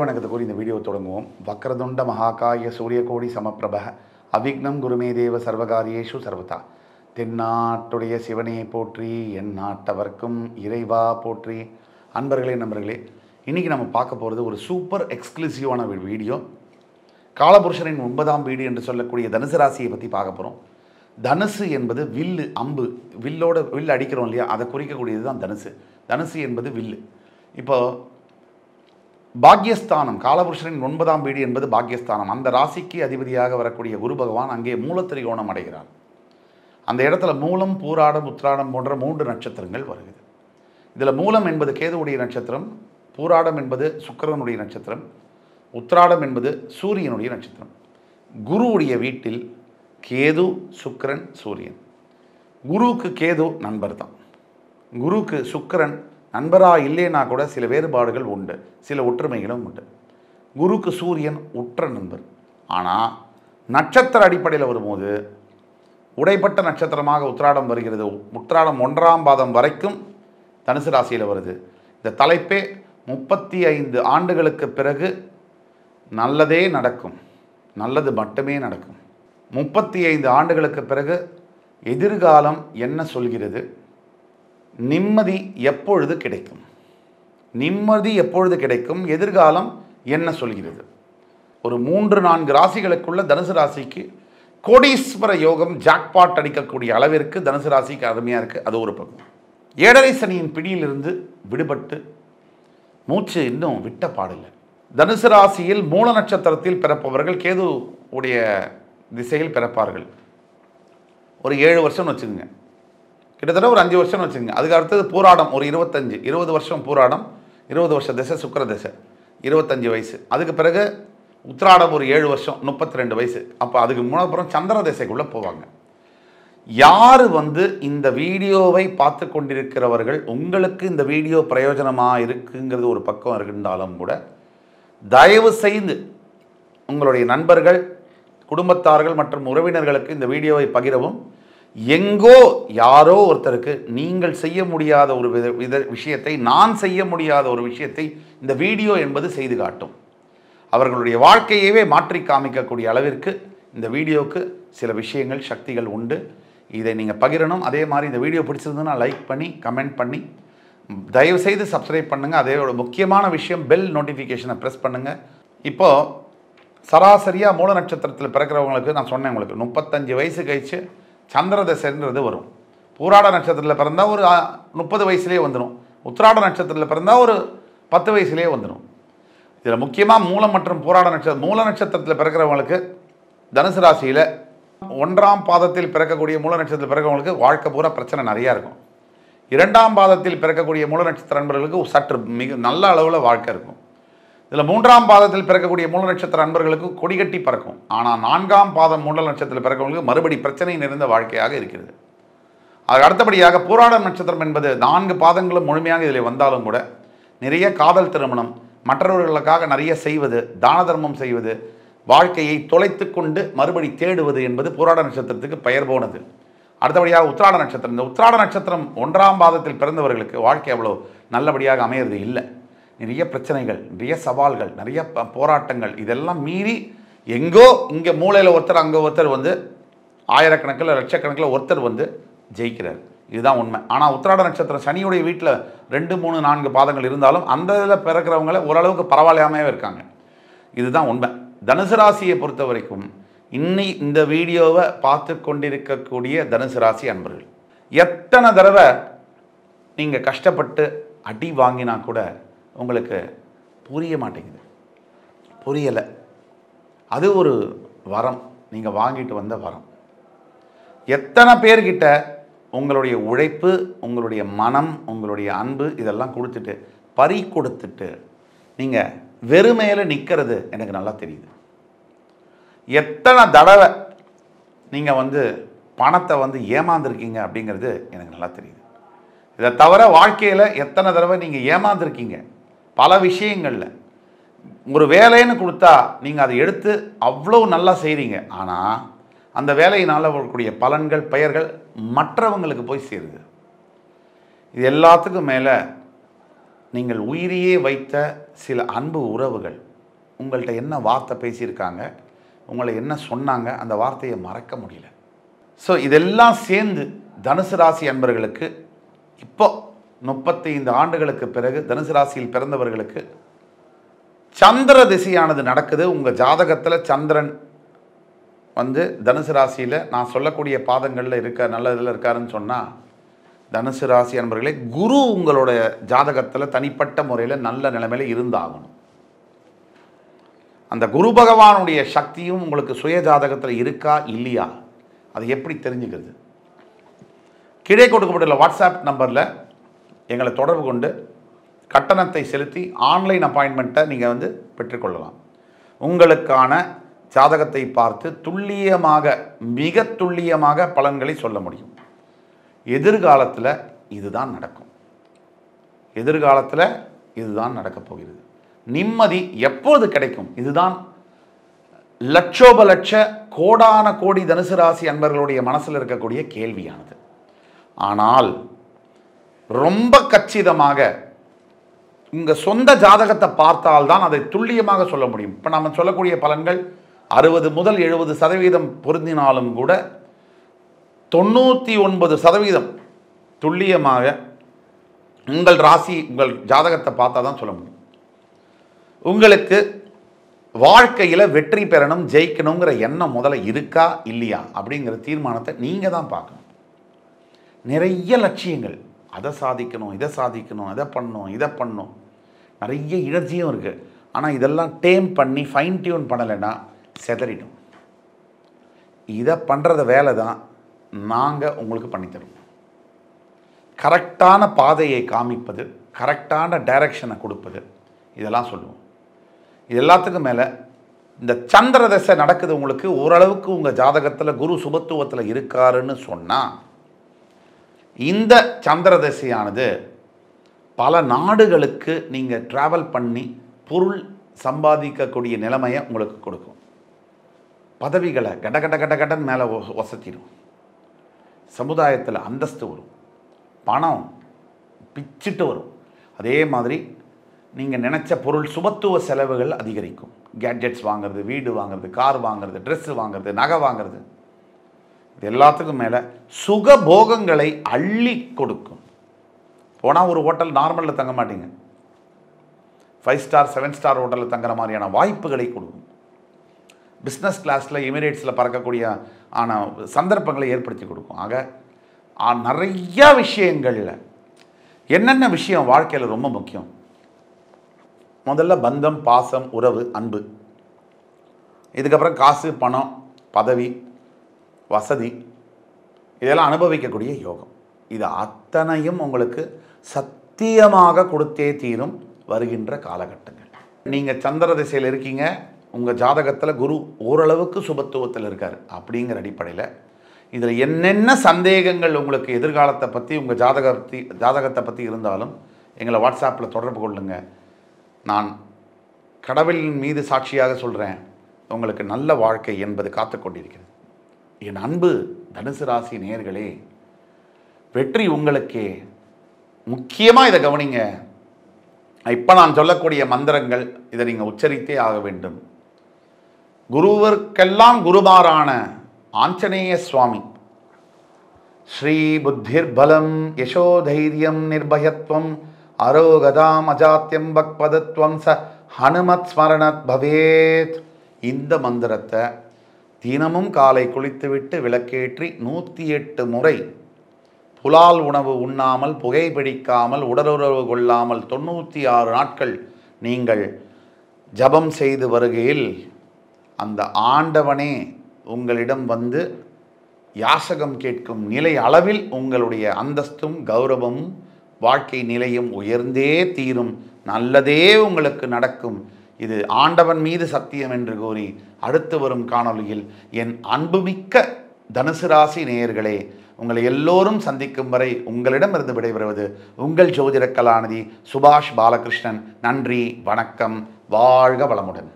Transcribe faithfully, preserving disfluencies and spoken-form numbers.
வணக்கத்தை கூறி இந்த வீடியோ தொடங்குவோம். வக்ரதுண்ட மகாகாய சூரியகோடி சமப்பிரப அவிக்னம் குருமே தேவ சர்வகாரியேஷு சர்வதா. தென்னாட்டுடைய சிவனையை போற்றி, என் நாட்டவர்க்கும் இறைவா போற்றி. அன்பர்களே, நண்பர்களே, இன்றைக்கி நம்ம பார்க்க போகிறது ஒரு சூப்பர் எக்ஸ்க்ளூசிவான ஒரு வீடியோ. காலபுருஷனின் ஒன்பதாம் வீடு என்று சொல்லக்கூடிய தனுசு ராசியை பற்றி பார்க்க போகிறோம். தனுசு என்பது வில்லு, அம்பு, வில்லோட வில் அடிக்கிறோம் இல்லையா, அதை குறிக்கக்கூடியது தான் தனுசு. தனுசு என்பது வில்லு. இப்போது பாக்யஸ்தானம், காலபுருஷனின் ஒன்பதாம் வீடு என்பது பாக்யஸ்தானம். அந்த ராசிக்கு அதிபதியாக வரக்கூடிய குரு பகவான் அங்கே மூலத்திரிகோணம் அடைகிறார். அந்த இடத்துல மூலம், பூராடம், உத்திராடம் போன்ற மூன்று நட்சத்திரங்கள் வருகிறது. இதில் மூலம் என்பது கேதுவுடைய நட்சத்திரம், பூராடம் என்பது சுக்கிரனுடைய நட்சத்திரம், உத்திராடம் என்பது சூரியனுடைய நட்சத்திரம். குருவுடைய வீட்டில் கேது, சுக்கிரன், சூரியன். குருவுக்கு கேது நண்பர் தான். குருவுக்கு சுக்கிரன் நண்பராக இல்லைன்னா கூட சில வேறுபாடுகள் உண்டு, சில ஒற்றுமைகளும் உண்டு. குருக்கு சூரியன் உற்ற நண்பர். ஆனால் நட்சத்திர அடிப்படையில் வரும்போது உடைப்பட்ட நட்சத்திரமாக உத்திராடம் வருகிறது. உத்திராடம் ஒன்றாம் பாதம் வரைக்கும் தனுசு ராசியில் வருது. இந்த தலைப்பே முப்பத்தி ஐந்து ஆண்டுகளுக்கு பிறகு நல்லதே நடக்கும், நல்லது மட்டுமே நடக்கும். முப்பத்தி ஐந்து ஆண்டுகளுக்கு பிறகு எதிர்காலம் என்ன சொல்கிறது? நிம்மதி எப்பொழுது கிடைக்கும்? நிம்மதி எப்பொழுது கிடைக்கும்? எதிர்காலம் என்ன சொல்கிறது? ஒரு மூன்று நான்கு ராசிகளுக்குள்ள தனுசு ராசிக்கு கோடீஸ்வர யோகம், ஜாக்பாட் அடிக்கக்கூடிய அளவிற்கு தனுசு ராசிக்கு அருமையாக இருக்குது. அது ஒரு பக்கம். ஏழரை சனியின் பிடியிலிருந்து விடுபட்டு மூச்சு இன்னும் விட்ட பாடில்லை. தனுசு ராசியில் மூல நட்சத்திரத்தில் பிறப்பவர்கள் கேது உடைய திசையில் பிறப்பார்கள். ஒரு ஏழு வருஷம்னு வச்சுக்கோங்க, கிட்டத்தட்ட ஒரு அஞ்சு வருஷம்னு வச்சுக்கோங்க. அதுக்கு அடுத்தது பூராடம், ஒரு இருபத்தஞ்சு இருபது வருஷம் பூராடம், இருபது வருஷ திசை சுக்கர திசை, இருபத்தஞ்சி வயசு. அதுக்கு பிறகு உத்திராடம் ஒரு ஏழு வருஷம், முப்பத்தி ரெண்டு வயசு. அப்போ அதுக்கு மூணப்புறம் சந்திர திசைக்குள்ளே போவாங்க. யார் வந்து இந்த வீடியோவை பார்த்து கொண்டிருக்கிறவர்கள், உங்களுக்கு இந்த வீடியோ பிரயோஜனமாக இருக்குங்கிறது ஒரு பக்கம் இருந்தாலும் கூட, தயவு செய்து உங்களுடைய நண்பர்கள், குடும்பத்தார்கள் மற்றும் உறவினர்களுக்கு இந்த வீடியோவை பகிரவும். எங்கோ யாரோ ஒருத்தருக்கு நீங்கள் செய்ய முடியாத ஒரு வித வித விஷயத்தை, நான் செய்ய முடியாத ஒரு விஷயத்தை இந்த வீடியோ என்பது செய்து காட்டும். அவர்களுடைய வாழ்க்கையவே மாற்றி காமிக்கக்கூடிய அளவிற்கு இந்த வீடியோவுக்கு சில விஷயங்கள், சக்திகள் உண்டு. இதை நீங்கள் பகிரணும். அதே மாதிரி இந்த வீடியோ பிடிச்சிருந்ததுன்னா லைக் பண்ணி, கமெண்ட் பண்ணி, தயவுசெய்து சப்ஸ்கிரைப் பண்ணுங்கள். அதோட முக்கியமான விஷயம் பெல் நோட்டிஃபிகேஷனை ப்ரெஸ் பண்ணுங்கள். இப்போது சராசரியாக மூல நட்சத்திரத்தில் பிறக்கிறவங்களுக்கு நான் சொன்னேன், உங்களுக்கு முப்பத்தஞ்சு வயசு கழிச்சு சந்திர தசைன்றது வரும். பூராட நட்சத்திரத்தில் பிறந்தால் ஒரு முப்பது வயசுலேயே வந்துடும். உத்திராட நட்சத்திரத்தில் பிறந்தால் ஒரு பத்து வயசுலேயே வந்துடும். இதில் முக்கியமாக மூலம் மற்றும் பூராட நட்சத்திரம். மூல நட்சத்திரத்தில் பிறக்கிறவங்களுக்கு தனுசு ராசியில் ஒன்றாம் பாதத்தில் பிறக்கக்கூடிய மூல நட்சத்திரத்தில் பிறக்கிறவங்களுக்கு வாழ்க்கை பூரா பிரச்சனை நிறையா இருக்கும். இரண்டாம் பாதத்தில் பிறக்கக்கூடிய மூல நட்சத்திர அன்பர்களுக்கு சற்று மிக நல்ல அளவில் வாழ்க்கை இருக்கும். இதில் மூன்றாம் பாதத்தில் பிறக்கக்கூடிய மூல நட்சத்திர அன்பர்களுக்கு கொடிகட்டி பறக்கும். ஆனால் நான்காம் பாதம் மூல நட்சத்திரத்தில் பிறக்கவங்களுக்கு மறுபடி பிரச்சனை நிறைந்த வாழ்க்கையாக இருக்கிறது. அதுக்கு அடுத்தபடியாக பூராடம் நட்சத்திரம் என்பது நான்கு பாதங்களும் முழுமையாக இதில் வந்தாலும் கூட, நிறைய காதல் திருமணம், மற்றவர்களுக்காக நிறைய செய்வது, தான தர்மம் செய்வது, வாழ்க்கையை தொலைத்து கொண்டு மறுபடி தேடுவது என்பது பூராட நட்சத்திரத்துக்கு பெயர் போனது. அடுத்தபடியாக உத்திராட நட்சத்திரம். இந்த உத்திராட நட்சத்திரம் ஒன்றாம் பாதத்தில் பிறந்தவர்களுக்கு வாழ்க்கை அவ்வளோ நல்லபடியாக அமையிறது இல்லை. நிறைய பிரச்சனைகள், நிறைய சவால்கள், நிறைய போராட்டங்கள், இதெல்லாம் மீறி எங்கோ இங்கே மூளையில் ஒருத்தர், அங்கே ஒருத்தர் வந்து ஆயிரக்கணக்கில் லட்சக்கணக்கில் ஒருத்தர் வந்து ஜெயிக்கிறார். இதுதான் உண்மை. ஆனால் உத்திராட நட்சத்திரம் சனியுடைய வீட்டில் ரெண்டு மூணு நான்கு பாதங்கள் இருந்தாலும் அந்த இதில் பிறக்கிறவங்கள ஓரளவுக்கு பரவாயில்லாமையாகவே இருக்காங்க. இதுதான் உண்மை. தனுசு ராசியை பொறுத்த வரைக்கும் இன்னி இந்த வீடியோவை பார்த்து கொண்டிருக்கக்கூடிய தனுசு ராசி அன்பர்கள், எத்தனை தடவை நீங்கள் கஷ்டப்பட்டு அடி வாங்கினா கூட உங்களுக்கு புரிய மாட்டேங்குது, புரியலை. அது ஒரு வரம், நீங்கள் வாங்கிட்டு வந்த வரம். எத்தனை பேர்கிட்ட உங்களுடைய உழைப்பு, உங்களுடைய மனம், உங்களுடைய அன்பு இதெல்லாம் கொடுத்துட்டு, பறி கொடுத்துட்டு நீங்கள் வெறுமையில் நிற்கிறது எனக்கு நல்லா தெரியுது. எத்தனை தடவை நீங்கள் வந்து பணத்தை வந்து ஏமாந்துருக்கீங்க அப்படிங்கிறது எனக்கு நல்லா தெரியுது. இதை தவிர வாழ்க்கையில் எத்தனை தடவை நீங்கள் ஏமாந்துருக்கீங்க பல விஷயங்களில். ஒரு வேலைன்னு கொடுத்தா நீங்கள் அதை எடுத்து அவ்வளோ நல்லா செய்கிறீங்க. ஆனால் அந்த வேலையினால் வரக்கூடிய பலன்கள், பெயர்கள் மற்றவங்களுக்கு போய் சேருது. இது எல்லாத்துக்கும் மேலே நீங்கள் உயிரியே வைத்த சில அன்பு உறவுகள், உங்கள்கிட்ட என்ன வார்த்தை பேசியிருக்காங்க, உங்களை என்ன சொன்னாங்க, அந்த வார்த்தையை மறக்க முடியல. ஸோ இதெல்லாம் சேர்ந்து தனுசு ராசி அன்பர்களுக்கு இப்போ முப்பத்தைந்து ஆண்டுகளுக்கு பிறகு தனுசு ராசியில் பிறந்தவர்களுக்கு சந்திர திசையானது நடக்குது. உங்கள் ஜாதகத்தில் சந்திரன் வந்து தனுசு ராசியில் நான் சொல்லக்கூடிய பாதங்களில் இருக்க நல்ல இதில் இருக்காருன்னு சொன்னால், தனுசு ராசி அன்பர்களே, குரு உங்களோட ஜாதகத்தில் தனிப்பட்ட முறையில் நல்ல நிலைமையில் இருந்தாகணும். அந்த குரு பகவானுடைய சக்தியும் உங்களுக்கு சுய ஜாதகத்தில் இருக்கா இல்லையா, அது எப்படி தெரிஞ்சுக்கிறது? கீழே கொடுக்கப்பட்டுள்ள வாட்ஸ்அப் நம்பரில் எங்களை தொடர்பு கொண்டு கட்டணத்தை செலுத்தி ஆன்லைன் அப்பாயின்மெண்ட்டை நீங்கள் வந்து பெற்றுக்கொள்ளலாம். உங்களுக்கான ஜாதகத்தை பார்த்து துல்லியமாக, மிக துல்லியமாக பலன்களை சொல்ல முடியும். எதிர்காலத்தில் இதுதான் நடக்கும், எதிர்காலத்தில் இதுதான் நடக்கப் போகிறது. நிம்மதி எப்போது கிடைக்கும்? இதுதான் லட்சோப லட்ச கோடான கோடி தனுசு ராசி அன்பர்களுடைய மனசில் இருக்கக்கூடிய கேள்வியானது. ஆனால் ரொம்ப கச்சிதமாக உங்கள் சொந்த ஜாதகத்தை பார்த்தால்தான் அதை துல்லியமாக சொல்ல முடியும். இப்போ நம்ம சொல்லக்கூடிய பலன்கள் அறுபது முதல் எழுபது சதவீதம் பொருந்தினாலும் கூட தொண்ணூற்றி ஒன்பது சதவீதம் துல்லியமாக உங்கள் ராசி, உங்கள் ஜாதகத்தை பார்த்தா தான் சொல்ல முடியும். உங்களுக்கு வாழ்க்கையில் வெற்றி பெறணும், ஜெயிக்கணுங்கிற எண்ணம் முதல்ல இருக்கா இல்லையா அப்படிங்கிற தீர்மானத்தை நீங்கள் தான் பார்க்கணும். நிறைய லட்சியங்கள், அதை சாதிக்கணும், இதை சாதிக்கணும், இதை பண்ணணும், இதை பண்ணணும், நிறைய இலட்சியம் இருக்குது. ஆனால் இதெல்லாம் டேம் பண்ணி ஃபைன் டியூன் பண்ணலைன்னா செதறிடும். இதை பண்ணுறத வேலை தான் நாங்கள் உங்களுக்கு பண்ணித்தருவோம். கரெக்டான பாதையை காமிப்பது, கரெக்டான டைரக்ஷனை கொடுப்பது, இதெல்லாம் சொல்லுவோம். இது எல்லாத்துக்கும் மேலே இந்த சந்திர தசை நடக்குது உங்களுக்கு, ஓரளவுக்கு உங்கள் ஜாதகத்தில் குரு சுபத்துவத்தில் இருக்காருன்னு சொன்னால், இந்த சந்திர தசையானது பல நாடுகளுக்கு நீங்கள் ட்ராவல் பண்ணி பொருள் சம்பாதிக்கக்கூடிய நிலைமையை உங்களுக்கு கொடுக்கும். பதவிகளை கட கட கட கடன் மேலே வசத்திடும். சமுதாயத்தில் அந்தஸ்து வரும், பணம் பிச்சுட்டு வரும். அதே மாதிரி நீங்கள் நினச்ச பொருள் சுபத்துவ செலவுகள் அதிகரிக்கும். கேட்ஜெட்ஸ் வாங்கிறது, வீடு வாங்கிறது, கார் வாங்கிறது, ட்ரெஸ்ஸு வாங்கிறது, நகை வாங்கிறது, இது எல்லாத்துக்கும் மேலே சுகபோகங்களை அள்ளி கொடுக்கும். போனால் ஒரு ஹோட்டல் நார்மலில் தங்க மாட்டீங்க, ஃபைவ் ஸ்டார் செவன் ஸ்டார் ஹோட்டலில் தங்குற மாதிரியான வாய்ப்புகளை கொடுக்கும். பிஸ்னஸ் கிளாஸில் எமிரேட்ஸில் பறக்கக்கூடிய ஆன சந்தர்ப்பங்களை ஏற்படுத்தி கொடுக்கும். ஆக நிறையா விஷயங்களில் என்னென்ன விஷயம் வாழ்க்கையில் ரொம்ப முக்கியம்? முதல்ல பந்தம், பாசம், உறவு, அன்பு. இதுக்கப்புறம் காசு, பணம், பதவி, வசதி, இதெல்லாம் அனுபவிக்கக்கூடிய யோகம். இது அத்தனையும் உங்களுக்கு சத்தியமாக கொடுத்தே தீரும் வருகின்ற காலகட்டங்கள். நீங்கள் சந்திர திசையில் இருக்கீங்க, உங்கள் ஜாதகத்தில் குரு ஓரளவுக்கு சுபத்துவத்தில் இருக்கார் அப்படிங்கிற அடிப்படையில் இதில் என்னென்ன சந்தேகங்கள் உங்களுக்கு எதிர்காலத்தை பற்றி, உங்கள் ஜாதகத்தை ஜாதகத்தை பற்றி இருந்தாலும் எங்களை வாட்ஸ்அப்பில் தொடர்பு கொள்ளுங்கள். நான் கடவுளின் மீது சாட்சியாக சொல்கிறேன், உங்களுக்கு நல்ல வாழ்க்கை என்பது காத்து கொண்டிருக்கிறது. என் அன்பு தனுசு ராசி நேயர்களே, வெற்றி உங்களுக்கே. முக்கியமாக இதை கவனிங்க. இப்போ நான் சொல்லக்கூடிய மந்திரங்கள் இதை நீங்கள் உச்சரித்தே ஆக வேண்டும். குருவர்க்கெல்லாம் குருமாரான ஆஞ்சநேய சுவாமி, ஸ்ரீ புத்திர் பலம் யசோ தைரியம் நிர்பயத்வம் அரோகதாம் அஜாத்தியம் பக்பதத்வம் ச ஹனுமத் ஸ்மரணத் பவேத். இந்த மந்திரத்தை தினமும் காலை குளித்துவிட்டு விளக்கேற்றி நூற்றி எட்டு முறை, புலால் உணவு உண்ணாமல், புகைப்பிடிக்காமல், உடலுறவு கொள்ளாமல் தொண்ணூற்றி ஆறு நாட்கள் நீங்கள் ஜபம் செய்து வருகையில் அந்த ஆண்டவனே உங்களிடம் வந்து யாசகம் கேட்கும் நிலை அளவில் உங்களுடைய அந்தஸ்தும் கௌரவமும் வாழ்க்கை நிலையும் உயர்ந்தே தீரும், நல்லதே உங்களுக்கு நடக்கும். இது ஆண்டவன் மீது சத்தியம் என்று கூறி அடுத்து வரும் காணொலியில் என் அன்புமிக்க தனுசு ராசி நேயர்களே, உங்களை எல்லோரும் சந்திக்கும் வரை உங்களிடமிருந்து விடைபெறுவது உங்கள் ஜோதிட கலாநிதி சுபாஷ் பாலகிருஷ்ணன். நன்றி, வணக்கம், வாழ்க வளமுடன்.